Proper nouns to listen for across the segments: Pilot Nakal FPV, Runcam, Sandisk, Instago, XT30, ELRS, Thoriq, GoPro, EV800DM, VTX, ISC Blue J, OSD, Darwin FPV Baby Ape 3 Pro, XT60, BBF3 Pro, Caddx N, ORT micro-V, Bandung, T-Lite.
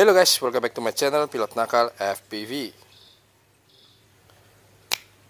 Hello guys, welcome back to my channel Pilot Nakal FPV.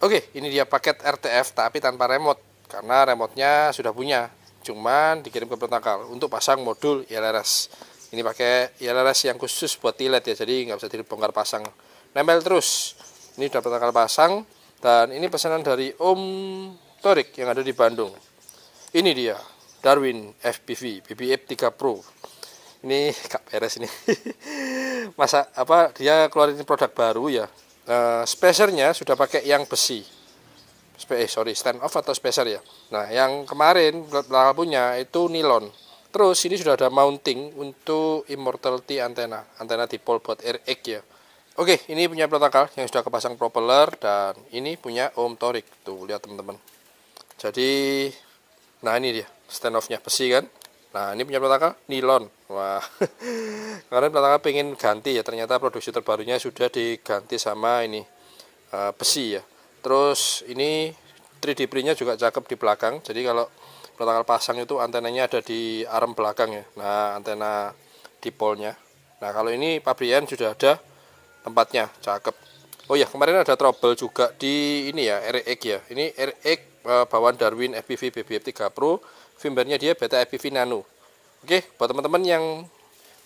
Oke, ini dia paket RTF tapi tanpa remote, karena remote-nya sudah punya, cuman dikirim ke Pilot Nakal untuk pasang modul ELRS. Ini pakai ELRS yang khusus buat T-Lite ya, jadi nggak bisa dibongkar pasang, nempel terus. Ini sudah Pilot Nakal pasang, dan ini pesanan dari Om Thoriq yang ada di Bandung. Ini dia Darwin FPV Baby Ape 3 Pro. Ini gak beres ini. Masa apa dia keluarin produk baru ya? Spacernya sudah pakai yang besi. Stand off atau spacer ya. Nah, yang kemarin punya itu nilon. Terus ini sudah ada mounting untuk immortality antena. Antena dipole buat RX ya. Oke, ini punya Pilot Nakal yang sudah kepasang propeller, dan ini punya Om Thoriq. Tuh, lihat teman-teman. Jadi nah ini dia stand off-nya besi kan. Nah, ini punya Pilot Nakal nilon. Wah, karena Pilot Nakal pengen ganti ya, ternyata produksi terbarunya sudah diganti sama ini besi ya. Terus ini 3D printnya juga cakep di belakang. Jadi kalau Pilot Nakal pasang itu antenanya ada di arm belakang ya. Nah, antena dipolnya. Nah, kalau ini pabrikan sudah ada tempatnya, cakep. Oh ya, kemarin ada trouble juga di ini ya, RX ya. Ini RX bawaan Darwin FPV BBF3 Pro. Firmware-nya dia beta FPV Nano. Oke, buat teman-teman yang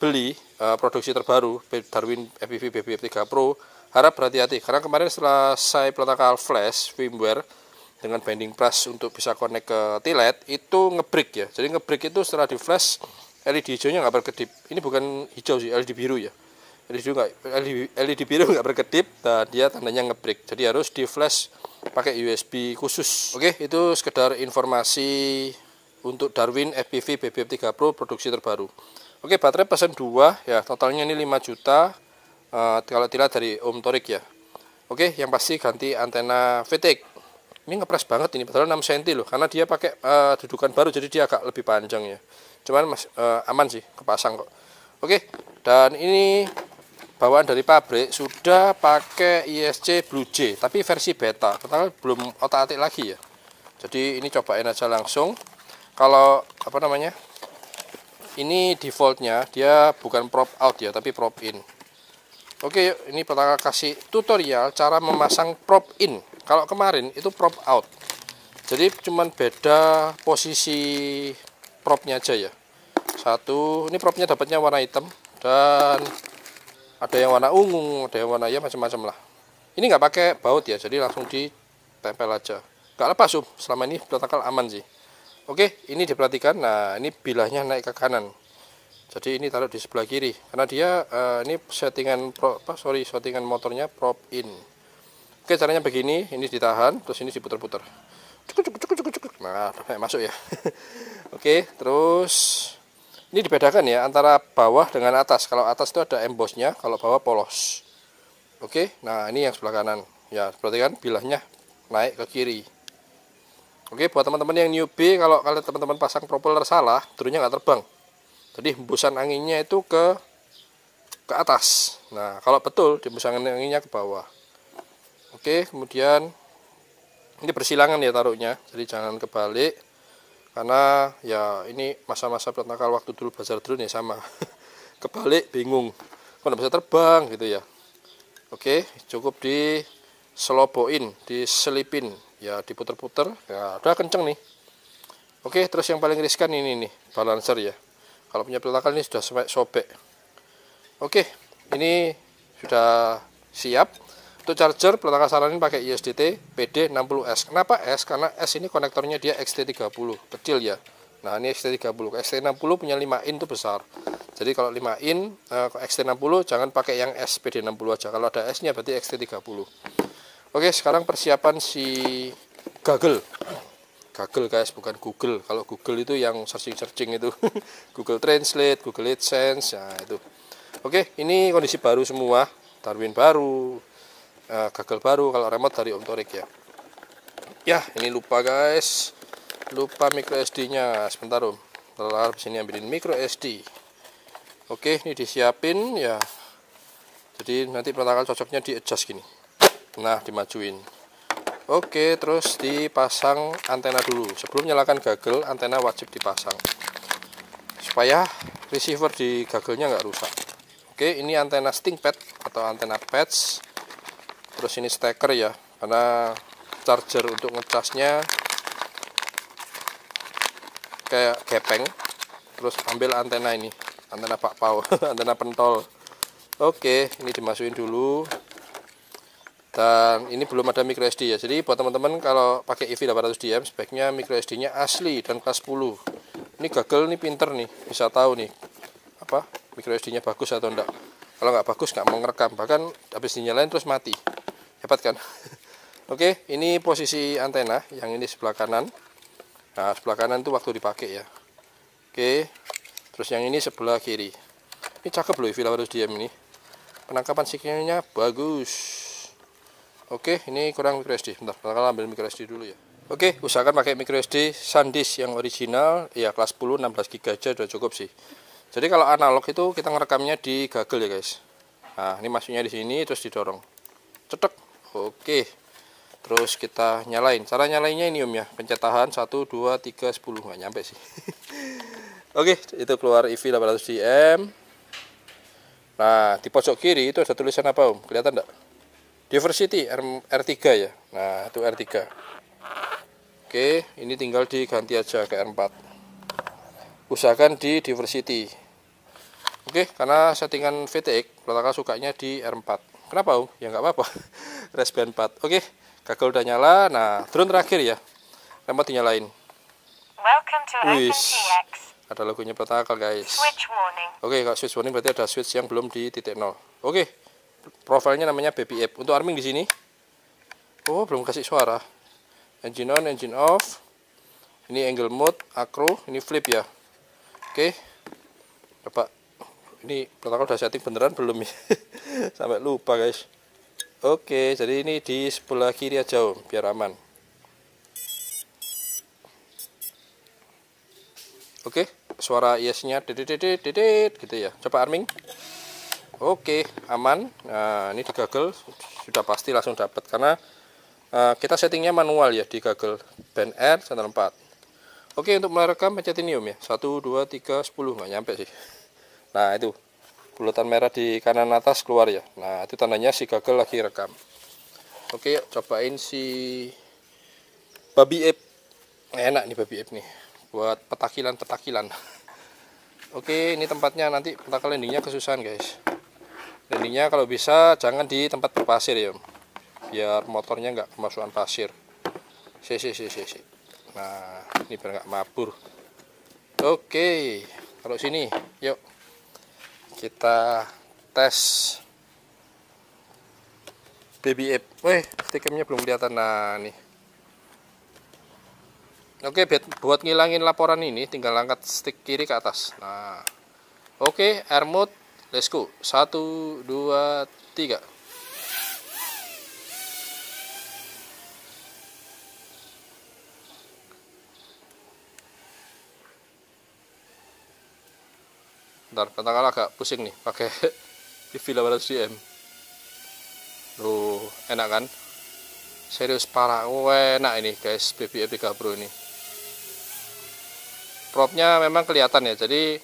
beli produksi terbaru Darwin FPV BBF3 Pro, harap berhati-hati, karena kemarin setelah saya Pilot Nakal flash firmware dengan binding brush untuk bisa connect ke T-Lite, itu nge-break ya. Jadi nge-break itu setelah di flash, LED hijaunya nggak berkedip. Ini bukan hijau sih, LED biru ya. LED biru nggak berkedip, dan dia tandanya nge-break. Jadi harus di flash pakai USB khusus. Oke, itu sekedar informasi untuk Darwin FPV BBF3 Pro produksi terbaru. Oke, baterai pesan 2 ya, totalnya ini 5 juta. Kalau tidak dari Om Thoriq ya. Oke, yang pasti ganti antena VTX. Ini ngepres banget ini, padahal 6 cm loh, karena dia pakai dudukan baru, jadi dia agak lebih panjang ya. Cuman aman sih, kepasang kok. Oke, dan ini bawaan dari pabrik sudah pakai ISC Blue J, tapi versi beta, karena belum otak-atik lagi ya. Jadi ini cobain aja langsung. Kalau apa namanya, ini defaultnya dia bukan prop out ya, tapi prop in. Oke, yuk, ini Pilot Nakal kasih tutorial cara memasang prop in. Kalau kemarin itu prop out, jadi cuman beda posisi propnya aja ya. Satu, ini propnya dapatnya warna hitam, dan ada yang warna ungu, ada yang warna ya macam-macam lah. Ini nggak pakai baut ya, jadi langsung ditempel aja, nggak lepas. Selama ini Pilot Nakal aman sih. Oke, ini diperhatikan. Nah, ini bilahnya naik ke kanan. Jadi ini taruh di sebelah kiri, karena dia ini settingan settingan motornya prop in. Oke, caranya begini, ini ditahan, terus ini diputer-puter. Nah, masuk ya. Oke, terus ini dibedakan ya antara bawah dengan atas. Kalau atas itu ada embossnya, kalau bawah polos. Oke, nah ini yang sebelah kanan. Ya, perhatikan bilahnya naik ke kiri. Oke, buat teman-teman yang newbie, kalau kalian teman-teman pasang propeller salah, turunnya nggak terbang. Jadi hembusan anginnya itu ke atas. Nah, kalau betul, hembusan anginnya ke bawah. Oke, kemudian ini bersilangan ya taruhnya, jadi jangan kebalik. Karena ya ini masa-masa Pilot Nakal waktu dulu belajar drone ya sama. Kebalik bingung, kok nggak bisa terbang gitu ya. Oke, cukup diseloboin, diselipin. Ya, diputer-puter, ya udah kenceng nih. Oke, terus yang paling riskan ini nih, balancer ya. Kalau punya Pilot Nakal ini sudah sampai sobek. Oke, ini sudah siap. Untuk charger, Pilot Nakal saranin pakai USDT PD60S. Kenapa S? Karena S ini konektornya dia XT30, kecil ya. Nah, ini XT30. XT60 punya 5 in itu besar. Jadi kalau 5 in XT60 jangan pakai yang S, PD60 aja. Kalau ada S-nya berarti XT30. Oke, sekarang persiapan si Google. Google guys, bukan Google. Kalau Google itu yang searching-searching itu. Google Translate, Google AdSense, nah itu. Oke, ini kondisi baru semua. Darwin baru, Google baru, kalau remote dari Om Thoriq ya. Ya, ini lupa guys. Lupa micro SD-nya. Sebentar Om. Lalu sini ambilin micro SD. Oke, ini disiapin ya. Jadi nanti Pilot Nakal cocoknya di adjust gini. Nah, dimajuin. Oke, terus dipasang antena dulu. Sebelum nyalakan goggle, antena wajib dipasang supaya receiver di goggle-nya nggak rusak. Oke, ini antena sting pad atau antena patch. Terus ini steker ya, karena charger untuk ngecasnya kayak gepeng. Terus ambil antena ini, antena bakpao, antena pentol. Oke, ini dimasukin dulu. Dan ini belum ada microSD ya. Jadi buat teman-teman kalau pakai EV800DM sebaiknya microSD-nya asli dan kelas 10. Ini gagal nih, pinter nih, bisa tahu nih apa microSD-nya bagus atau enggak. Kalau nggak bagus nggak mau ngerekam, bahkan habis dinyalain terus mati. Hebat kan? Oke, ini posisi antena yang ini sebelah kanan. Nah, sebelah kanan itu waktu dipakai ya. Oke. Terus yang ini sebelah kiri. Ini cakep loh EV800DM ini. Penangkapan sinyalnya bagus. Oke, ini kurang microSD. Bentar, kita ambil microSD dulu ya. Oke, usahakan pakai microSD Sandisk yang original, ya kelas 10 16GB aja udah cukup sih. Jadi kalau analog itu kita ngerekamnya di gagel ya, guys. Nah, ini masuknya di sini terus didorong. Cetek. Oke. Terus kita nyalain. Cara nyalainnya ini ya, pencet tahan 1 2 3 10, nggak nyampe sih. Oke, itu keluar EV800DM. Nah, di pojok kiri itu ada tulisan apa, Om? Kelihatan enggak? Diversity R3 ya. Nah, itu R3. Oke, ini tinggal diganti aja ke R4. Usahakan di diversity. Oke, karena settingan VTX Pilot sukanya di R4. Kenapa, Om? Ya nggak apa-apa. Resband 4. Oke, gagal udah nyala. Nah, drone terakhir ya. Remote dinyalain. Wis. Ada logonya Pilot Nakal, guys. Oke, kalau switch warning berarti ada switch yang belum di titik 0. Oke. Profilnya namanya Baby Ape. Untuk arming di sini. Oh, belum kasih suara. Engine on, engine off. Ini angle mode, acro, ini flip ya. Oke. Coba. Ini protokol udah setting beneran belum ya? Sampai lupa, guys. Oke, jadi ini di sebelah kiri aja, Om, biar aman. Oke, suara IS-nya dedet gitu ya. Coba arming. Oke, aman. Nah, ini digagel sudah pasti langsung dapat karena kita settingnya manual ya di gagel band R channel 4. Oke, untuk merekam pencet ini, Om ya. 1 2 3 10 nggak nyampe sih. Nah, itu bulatan merah di kanan atas keluar ya. Nah, itu tandanya si gagel lagi rekam. Oke, cobain si Baby Ape. Enak nih Baby Ape nih buat petakilan-petakilan. Oke, ini tempatnya nanti Nakal landingnya kesusahan, guys. Landingnya kalau bisa jangan di tempat berpasir ya, Om. Biar motornya nggak kemasukan pasir. Si. Nah, ini biar nggak mabur. Oke, kalau sini, yuk kita tes Baby Ape. Stikemnya belum kelihatan. Nah, nih. Oke, buat ngilangin laporan ini tinggal angkat stick kiri ke atas. Nah, oke, air mode. Let's go. 1, 2, 3. Bentar, Nakal agak pusing nih pakai EV800DM. Loh, enak kan? Serius parah. Enak ini, guys, Baby Ape 3 Pro ini. Propnya memang kelihatan ya. Jadi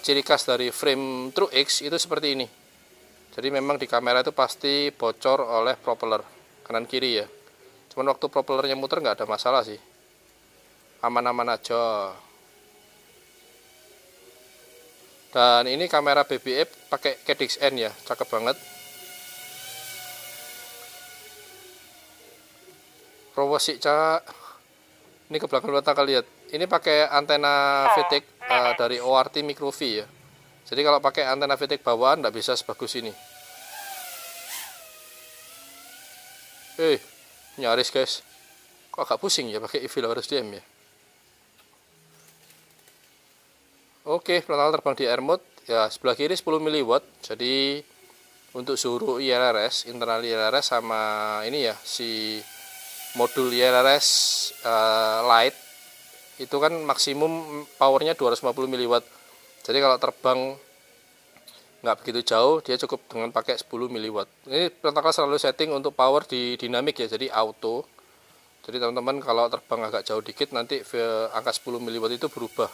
ciri khas dari frame Thoriq itu seperti ini. Jadi memang di kamera itu pasti bocor oleh propeller kanan kiri ya. Cuman waktu propellernya muter nggak ada masalah sih, aman-aman aja. Dan ini kamera Baby Ape pakai Caddx N ya, cakep banget. Rawasik cak. Ini ke belakang Pilot Nakal lihat. Ini pakai antena VTX dari ORT micro-V ya. Jadi kalau pakai antena VTX bawaan nggak bisa sebagus ini. Nyaris, guys. Kok agak pusing ya pakai EV800DM ya. Oke, Pilot Nakal terbang di air mode ya, sebelah kiri 10 mW. Jadi untuk suruh ELRS, internal ELRS sama ini ya, si modul ELRS light itu kan maksimum powernya 250 mW. Jadi kalau terbang nggak begitu jauh dia cukup dengan pakai 10 mW. Ini Pilot Nakal selalu setting untuk power di dinamik ya, jadi auto. Jadi teman-teman kalau terbang agak jauh dikit nanti angka 10 mW itu berubah,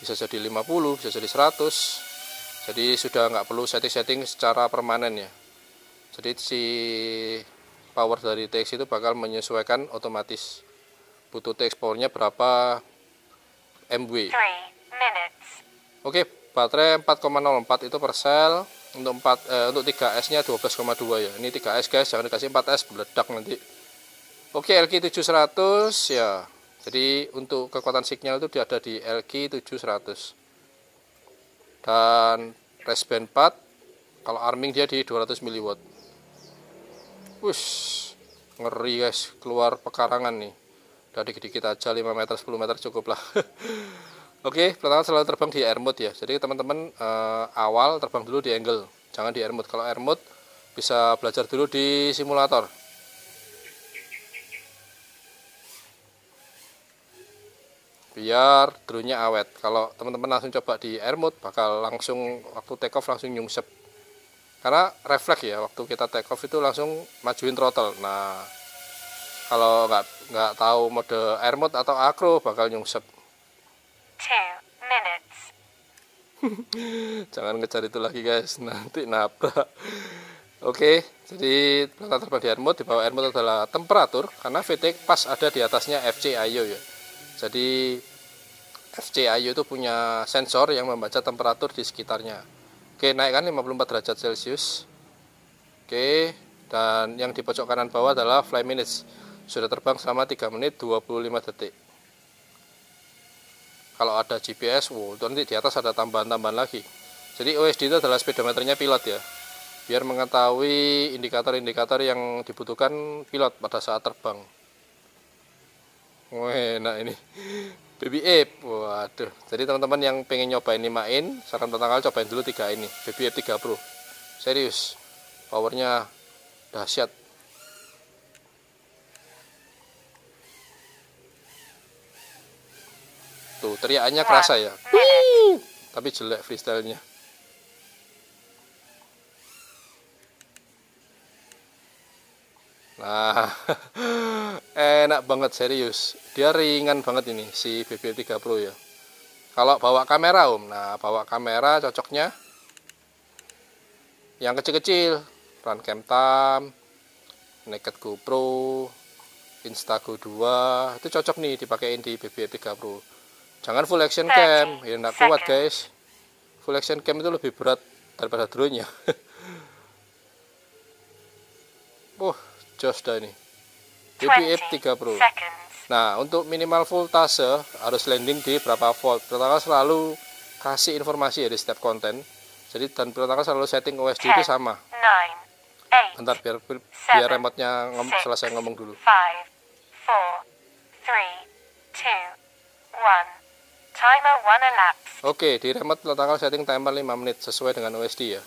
bisa jadi 50, bisa jadi 100, Jadi sudah nggak perlu setting-setting secara permanen ya. Jadi si power dari TX itu bakal menyesuaikan otomatis. Butuh TX powernya berapa MW. Oke, baterai 4,04 itu persel. Untuk 3S nya 12,2 ya. Ini 3S guys, jangan dikasih 4S, meledak nanti. Oke, LQ7100 ya. Jadi untuk kekuatan signal itu ada di LQ7100. Dan resband 4 kalau arming dia di 200 mW. Wush, ngeri guys, keluar pekarangan nih. Udah dikit-dikit aja, 5 meter 10 meter cukup lah. Oke, pertama selalu terbang di air mode ya. Jadi teman-teman awal terbang dulu di angle, jangan di air mode. Kalau air mode bisa belajar dulu di simulator. Biar drone-nya awet. Kalau teman-teman langsung coba di air mode, bakal langsung waktu take off langsung nyungsep. Karena refleks ya, waktu kita take off itu langsung majuin throttle. Nah, kalau nggak tahu mode air mode atau acro bakal nyungsep. 2 minutes. Jangan ngejar itu lagi guys, nanti nabrak. Oke, jadi peralatan terbang di air mode, di bawah air mode adalah temperatur, karena VTEC pas ada di atasnya FCIO ya. Jadi FCIO itu punya sensor yang membaca temperatur di sekitarnya. Oke, naikkan 54 derajat Celcius. Oke, dan yang di pojok kanan bawah adalah fly minutes, sudah terbang selama 3 menit 25 detik. Kalau ada GPS, wow, nanti di atas ada tambahan-tambahan lagi. Jadi OSD itu adalah speedometernya pilot ya, biar mengetahui indikator-indikator yang dibutuhkan pilot pada saat terbang. Wah, enak ini, Baby Ape, waduh. Jadi teman-teman yang pengen nyobain ini main, saran pertama kali cobain dulu 3 ini, Baby Ape 3 Pro. Serius, powernya dahsyat. Tuh, teriakannya kerasa ya. Wih! Tapi jelek freestyle-nya. Nah, enak banget, serius. Dia ringan banget ini, si BBF3 Pro ya. Kalau bawa kamera, nah bawa kamera cocoknya yang kecil-kecil. Runcam Tam, Naked GoPro, Instago 2, itu cocok nih dipakein di BBF3 Pro. Jangan full action cam, ya nggak kuat guys. Full action cam itu lebih berat daripada drone-nya. Jos dah ini Baby Ape 3 Pro. Nah, untuk minimal voltase harus landing di berapa volt. Pilot selalu kasih informasi ya di setiap konten. Jadi dan pilot selalu setting OSD itu sama. Bentar biar remote-nya selesai ngomong dulu. 5, 4, 3, 2, 1. Timer 1 elapsed. Oke, di remote letakkan setting timer 5 menit sesuai dengan OSD ya.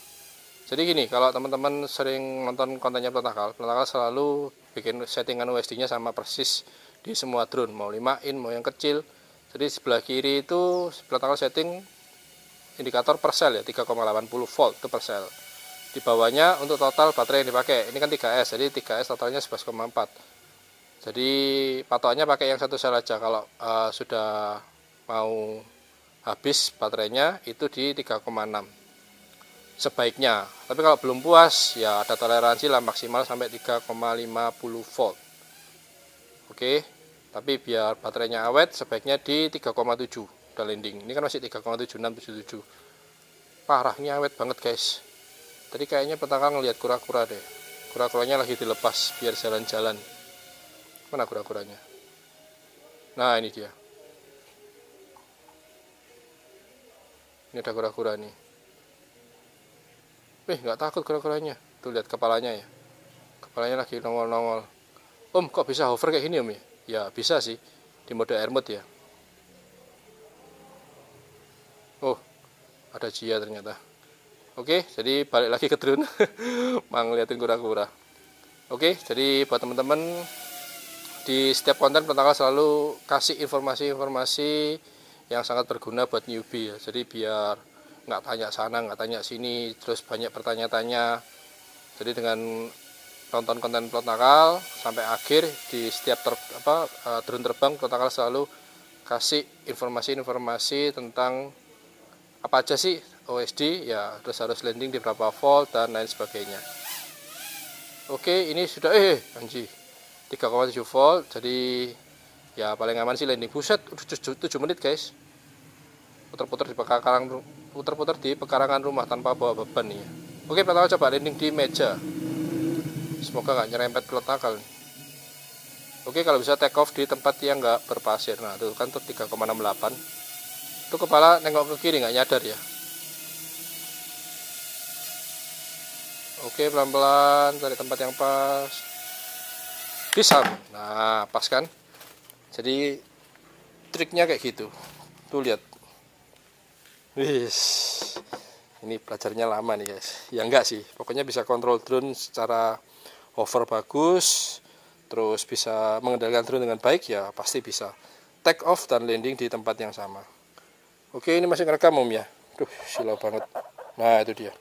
Jadi gini, kalau teman-teman sering nonton kontennya Pilot Nakal, Pilot Nakal selalu bikin settingan USD-nya sama persis di semua drone, mau 5 in, mau yang kecil. Jadi sebelah kiri itu Pilot Nakal setting indikator persel ya, 3,80 volt itu persel. Di bawahnya untuk total baterai yang dipakai, ini kan 3S, jadi 3S totalnya 11,4. Jadi patokannya pakai yang satu sel aja, kalau sudah mau habis baterainya itu di 3,6. Sebaiknya, tapi kalau belum puas ya ada toleransi lah maksimal sampai 3,50 volt. Oke, tapi biar baterainya awet sebaiknya di 3,7 udah landing. Ini kan masih 3,7677. Parahnya awet banget guys. Tadi kayaknya petaka ngelihat kura-kura deh. Kura-kuranya lagi dilepas biar jalan-jalan. Mana kura-kuranya? Nah ini dia. Ini ada kura-kura nih. Nggak takut kura-kuranya. Tuh lihat kepalanya ya. Kepalanya lagi nongol-nongol. Om, kok bisa hover kayak gini om ya? Ya bisa sih. Di mode air mode ya. Oh, ada Jia ternyata. Oke, jadi balik lagi ke drone. Mang liatin kura-kura. Oke, jadi buat teman-teman di setiap konten Pertanggal selalu kasih informasi-informasi yang sangat berguna buat newbie ya. Jadi biar nggak tanya sana, nggak tanya sini, terus banyak bertanya-tanya. Jadi dengan nonton konten Pilot Nakal sampai akhir di setiap drone terbang, Pilot Nakal selalu kasih informasi-informasi tentang apa aja sih OSD ya, terus harus landing di berapa volt dan lain sebagainya. Oke, ini sudah anjir 3,7 volt. Jadi ya paling aman sih landing. Buset, 7 menit guys. Putar-putar di pekarangan rumah tanpa bawa beban nih. Oke, pertama coba landing di meja. Semoga nggak nyerempet Pilot Nakal. Oke, kalau bisa take off di tempat yang nggak berpasir. Nah, itu kan tuh 3,68. Itu kepala nengok ke kiri nggak nyadar ya. Oke, pelan-pelan cari tempat yang pas. Bisa. Nah, pas kan? Jadi triknya kayak gitu. Tuh lihat. Wih, ini pelajarnya lama nih guys. Ya enggak sih, pokoknya bisa kontrol drone secara hover bagus, terus bisa mengendalikan drone dengan baik ya, pasti bisa take off dan landing di tempat yang sama. Oke, ini masih ngerekam om ya. Duh, silau banget. Nah, itu dia.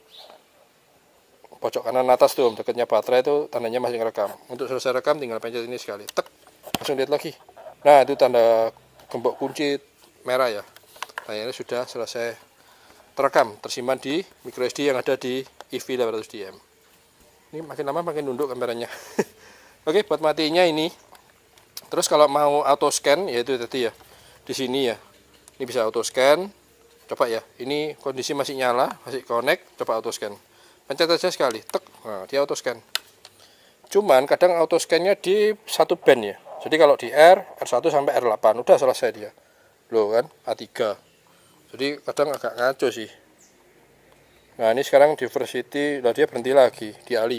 Pojok kanan atas tuh om, dekatnya baterai itu tandanya masih ngerekam. Untuk selesai rekam tinggal pencet ini sekali. Tek, langsung lihat lagi. Nah, itu tanda gembok kunci merah ya. Layarnya sudah selesai terekam, tersimpan di microSD yang ada di EV800DM. Ini makin lama makin nunduk kameranya. Oke, buat matinya ini. Terus kalau mau auto scan, yaitu tadi ya, di sini ya. Ini bisa auto scan. Coba ya, ini kondisi masih nyala, masih connect. Coba auto scan. Pencet aja sekali, tek. Nah, dia auto scan. Cuman kadang auto scannya di satu band ya. Jadi kalau di R1 sampai R8 udah selesai dia. Loh kan, A3. Jadi kadang agak ngaco sih. Nah, ini sekarang diversity, nah dia berhenti lagi di A5.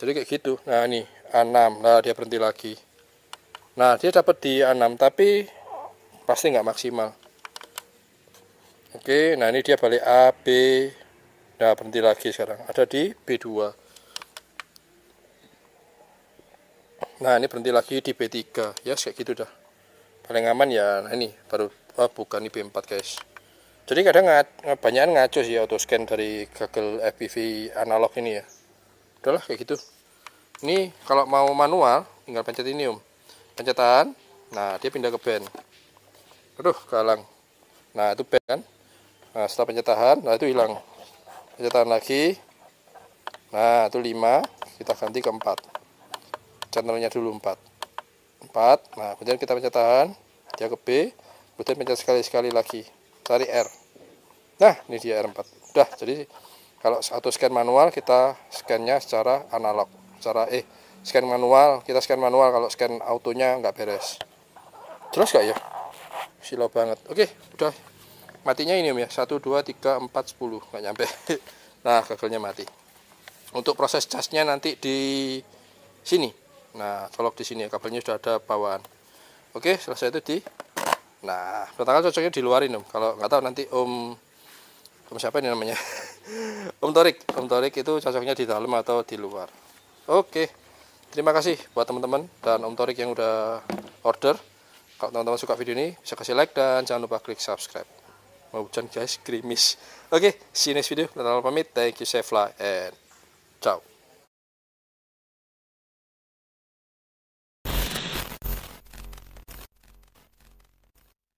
Jadi kayak gitu. Nah, ini A6, nah dia berhenti lagi. Nah, dia dapat di A6 tapi pasti nggak maksimal. Oke, nah ini dia balik A, B. Nah, berhenti lagi sekarang. Ada di B2. Nah, ini berhenti lagi di B3. Ya, kayak gitu dah. Paling aman ya, nah ini baru. Oh, bukan ini B4 guys. Jadi kadang banyakan ngaco sih auto scan dari Google FPV analog ini ya. Udahlah kayak gitu. Ini kalau mau manual tinggal pencet ini om. Pencetan. Nah, dia pindah ke band. Aduh, galang. Nah, itu band kan. Nah, setelah pencetahan, nah itu hilang. Pencetan lagi. Nah, itu 5, kita ganti ke 4. Channelnya dulu 4. Nah, kemudian kita pencetan, dia ke B. Kemudian pencet sekali-sekali lagi, cari R. Nah, ini dia R4. Udah, jadi kalau auto scan manual kita scan-nya secara analog. Kita scan manual kalau scan autonya nggak beres. Jelas nggak ya? Silau banget. Oke, udah. Matinya ini om ya, 1, 2, 3, 4, 10. Nggak nyampe. Nah, gagalnya mati. Untuk proses cas-nya nanti di sini. Nah, colok di sini ya, kabelnya sudah ada bawaan. Oke, selesai itu di... Nah, pertama cocoknya diluarin om. Kalau nggak tahu nanti om siapa ini namanya? Om Thoriq itu cocoknya di dalam atau di luar. Oke, terima kasih buat teman-teman dan Om Thoriq yang udah order. Kalau teman-teman suka video ini bisa kasih like dan jangan lupa klik subscribe. Mau hujan guys, gerimis. Oke, see you next video. Jangan lupa pamit. Thank you, safe fly and ciao.